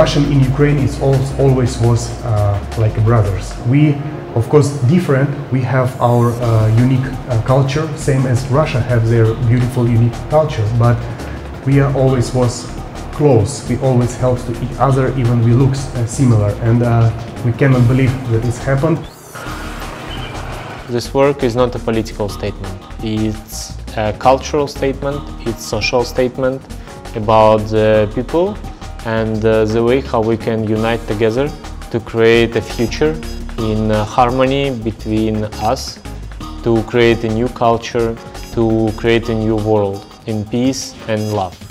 Russian in Ukraine is always was like brothers. We, of course, different. We have our unique culture, same as Russia have their beautiful, unique culture. But we are always was close. We always help to each other, even we look similar. And we cannot believe that it's happened. This work is not a political statement. It's a cultural statement. It's a social statement about the people and the way how we can unite together to create a future in harmony between us, to create a new culture, to create a new world in peace and love.